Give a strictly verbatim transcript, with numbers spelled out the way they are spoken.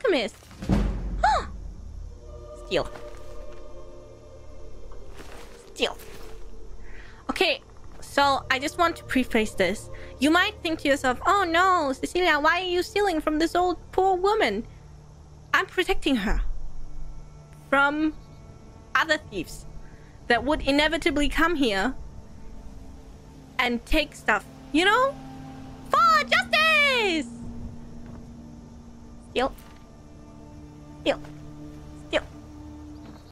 alchemist. Huh. Steal. Steal. Okay, so I just want to preface this. You might think to yourself, oh no, Cecilia, why are you stealing from this old poor woman? I'm protecting her from other thieves that would inevitably come here and take stuff, you know? For justice! Yep. Yep.